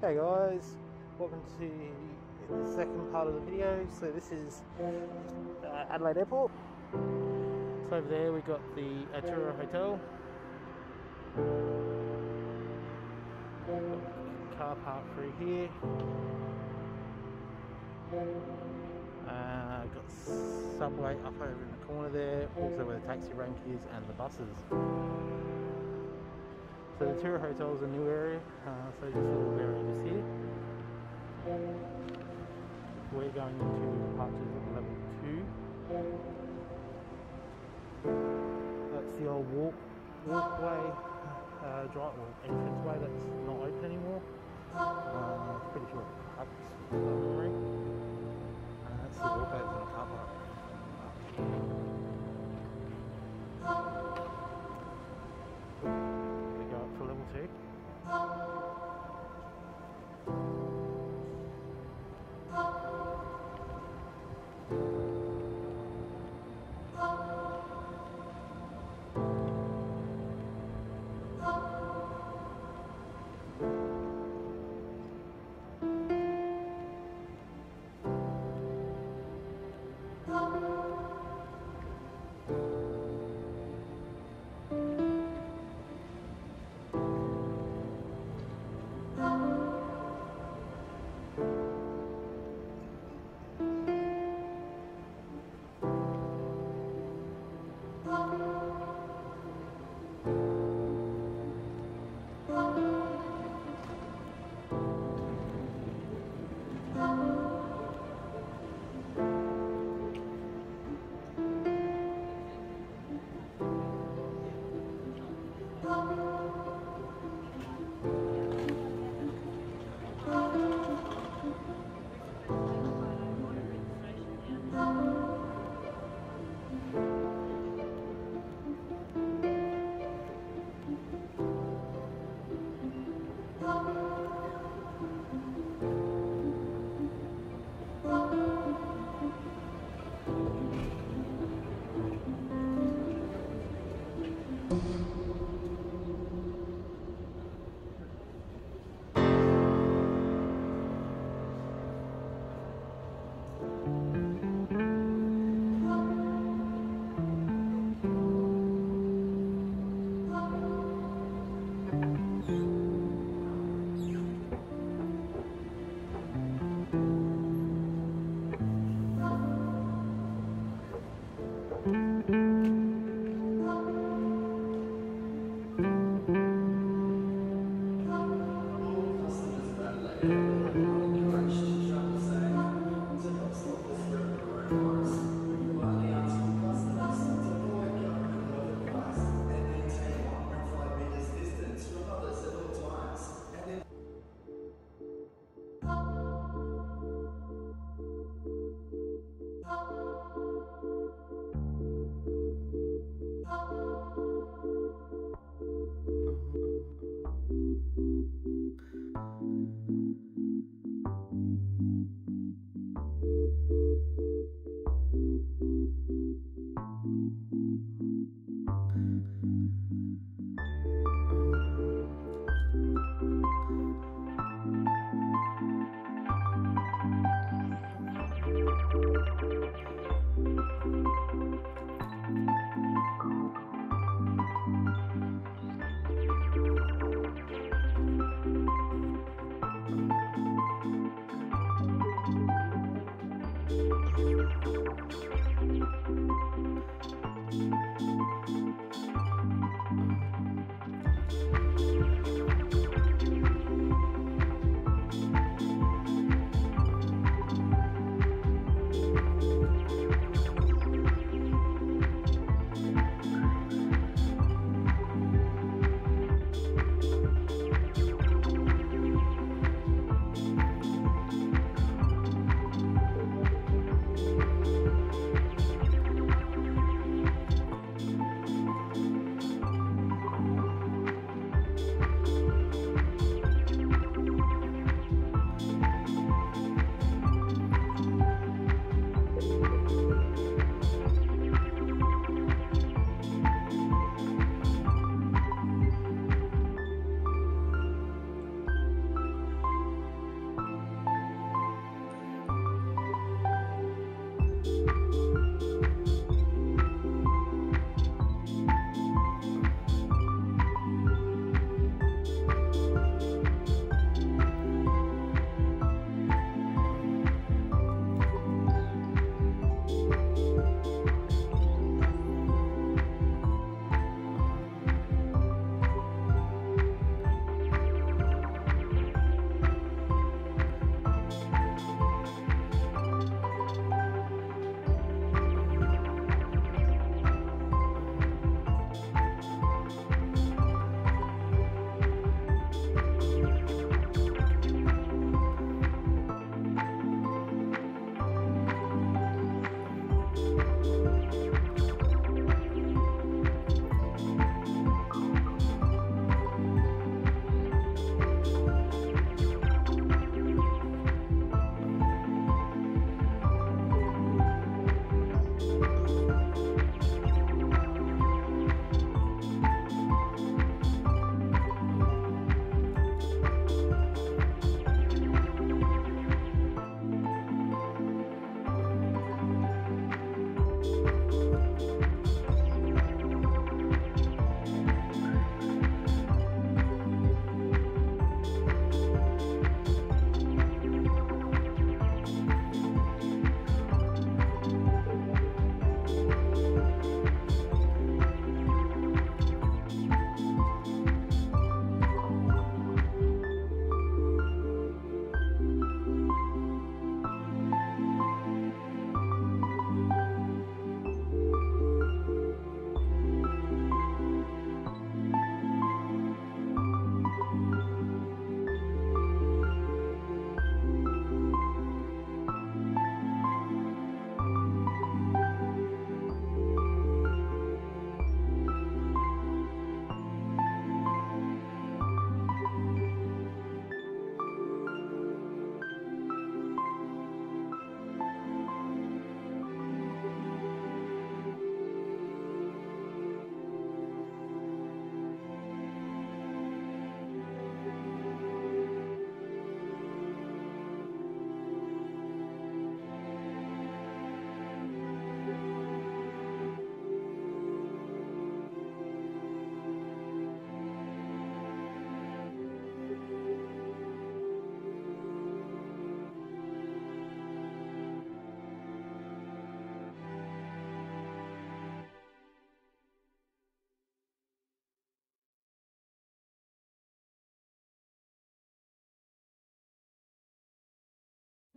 Hey guys, welcome to the second part of the video. So this is Adelaide Airport. So over there we've got the Atura Hotel. Car park through here. Got subway up over in the corner there, also where the taxi rank is and the buses. So the Atura Hotel is a new area, so just a little area just here. We're going into departures at level 2. That's the old walkway, entranceway that's not open anymore. Pretty sure it's and that's the walkway that's on the car park.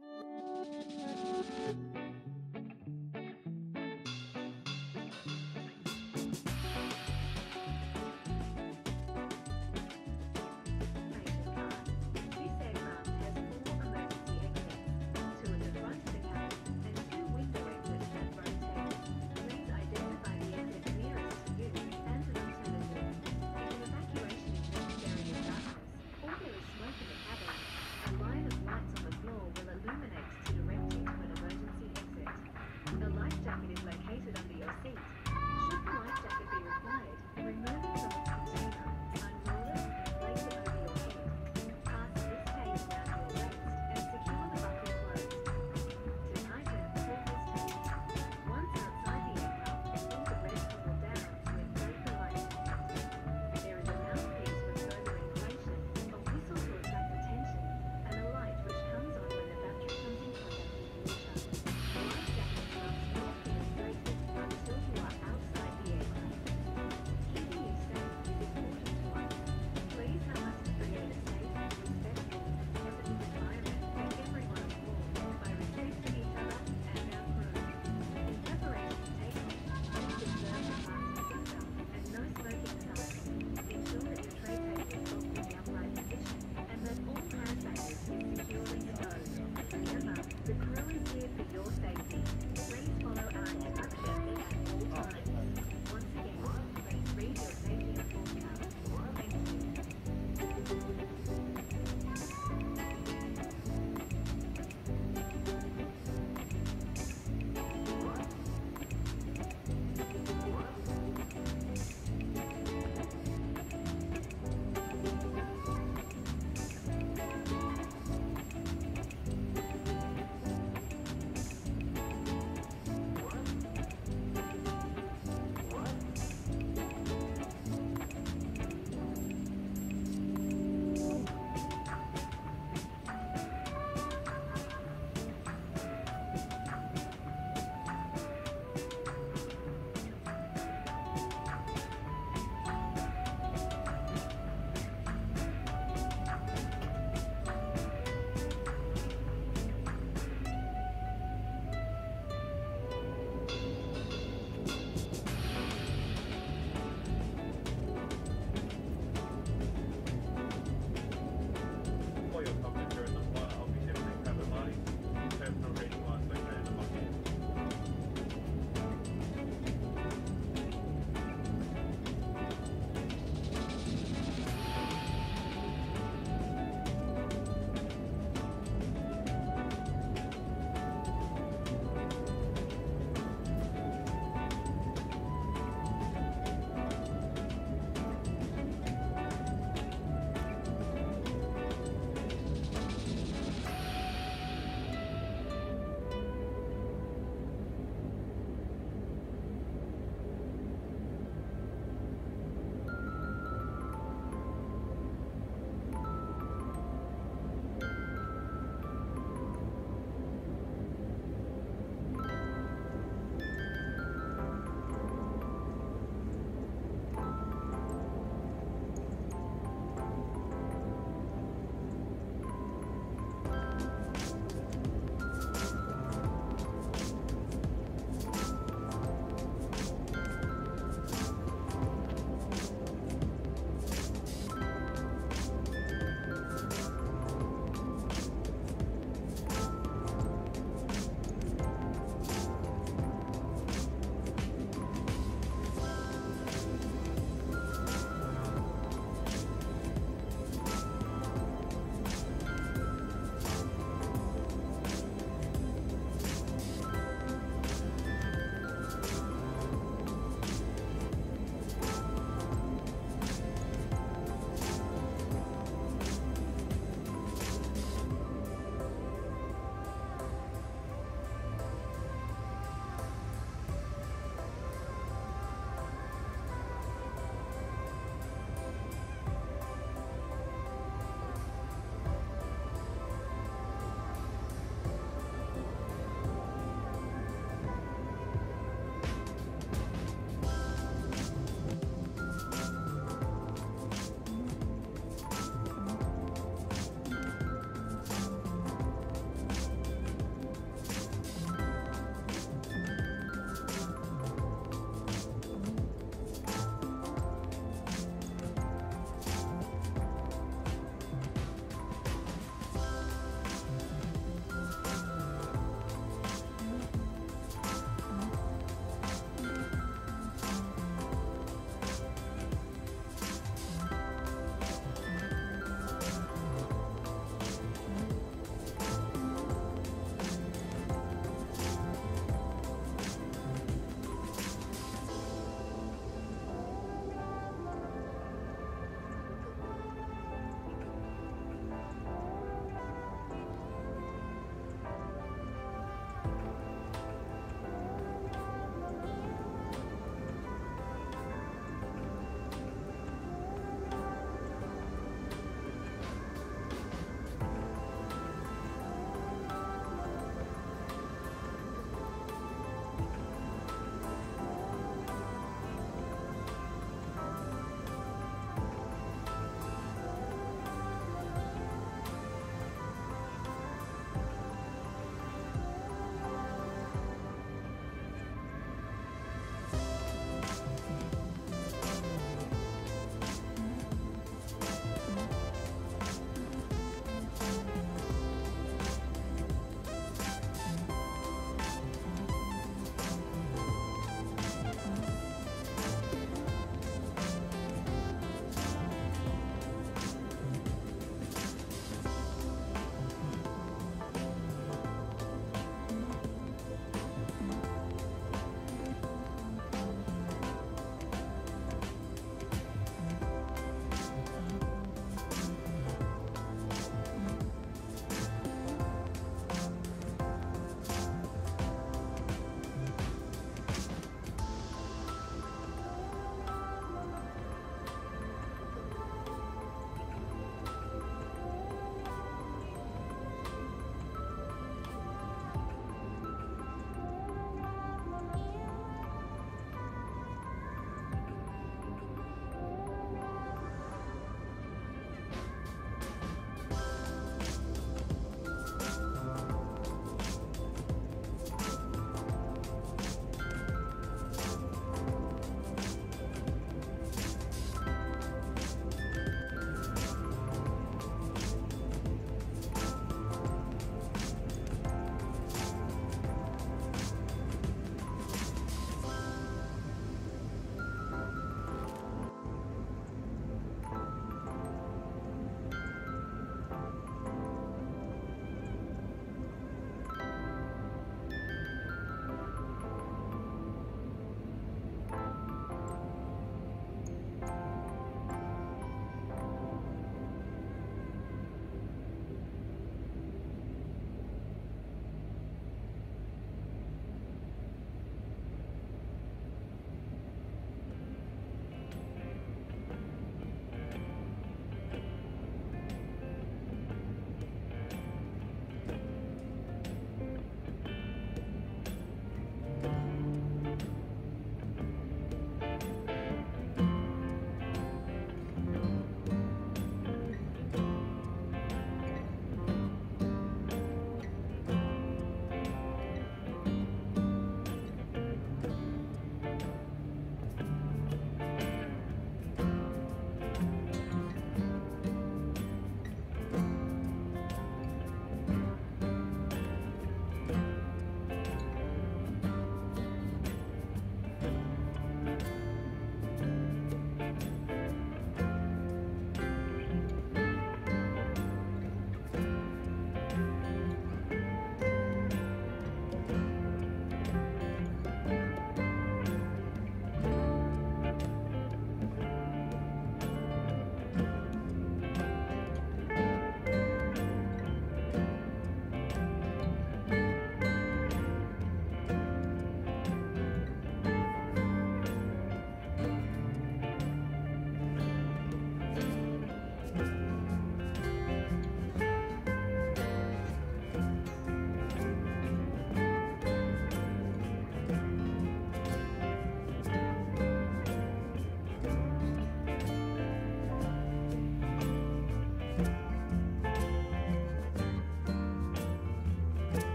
Smoke in the cabin. A line of lights on the floor will illuminate to direct you to an emergency exit.